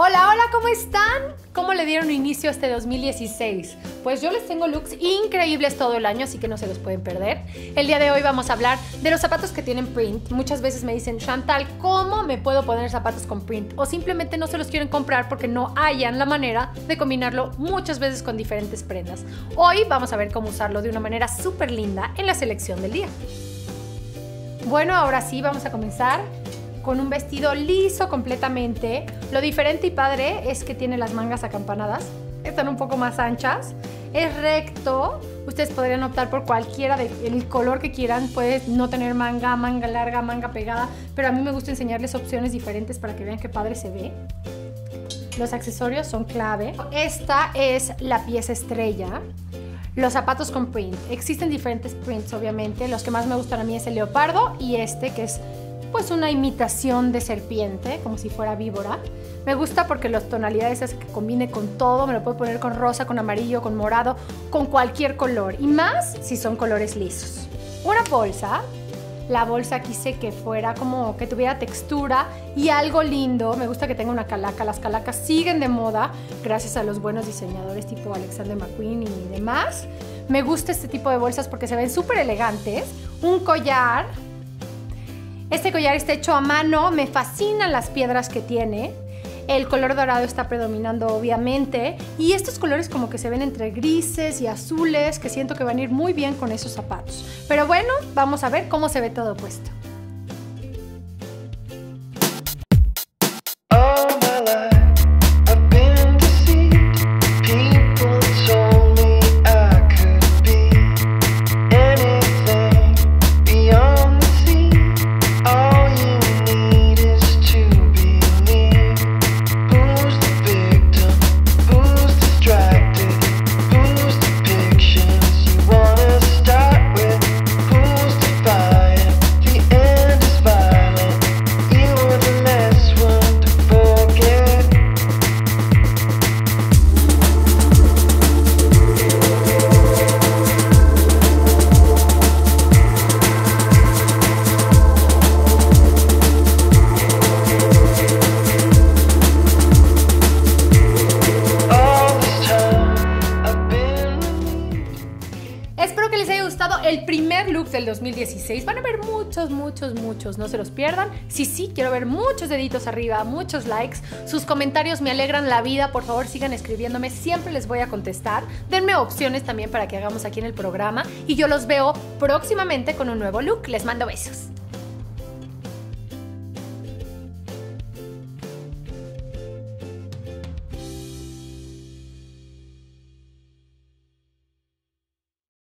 Hola, hola, ¿cómo están? ¿Cómo le dieron inicio a este 2016? Pues yo les tengo looks increíbles todo el año, así que no se los pueden perder. El día de hoy vamos a hablar de los zapatos que tienen print. Muchas veces me dicen, Chantal, ¿cómo me puedo poner zapatos con print? O simplemente no se los quieren comprar porque no hallan la manera de combinarlo muchas veces con diferentes prendas. Hoy vamos a ver cómo usarlo de una manera súper linda en la selección del día. Bueno, ahora sí, vamos a comenzar con un vestido liso completamente. Lo diferente y padre es que tiene las mangas acampanadas, están un poco más anchas, es recto. Ustedes podrían optar por cualquiera del color que quieran, puede no tener manga, manga larga, manga pegada, pero a mí me gusta enseñarles opciones diferentes para que vean qué padre se ve. Los accesorios son clave. Esta es la pieza estrella. Los zapatos con print, existen diferentes prints obviamente, los que más me gustan a mí es el leopardo y este que es pues una imitación de serpiente, como si fuera víbora. Me gusta porque las tonalidades es que combine con todo, me lo puedo poner con rosa, con amarillo, con morado, con cualquier color, y más si son colores lisos. Una bolsa, la bolsa quise que fuera como que tuviera textura y algo lindo, me gusta que tenga una calaca, las calacas siguen de moda gracias a los buenos diseñadores tipo Alexander McQueen y demás. Me gusta este tipo de bolsas porque se ven súper elegantes. Un collar. Este collar está hecho a mano, me fascinan las piedras que tiene. El color dorado está predominando obviamente y estos colores como que se ven entre grises y azules que siento que van a ir muy bien con esos zapatos. Pero bueno, vamos a ver cómo se ve todo puesto. Espero que les haya gustado el primer look del 2016. Van a ver muchos, no se los pierdan. Si sí, quiero ver muchos deditos arriba, muchos likes. Sus comentarios me alegran la vida. Por favor, sigan escribiéndome, siempre les voy a contestar. Denme opciones también para que hagamos aquí en el programa. Y yo los veo próximamente con un nuevo look. Les mando besos.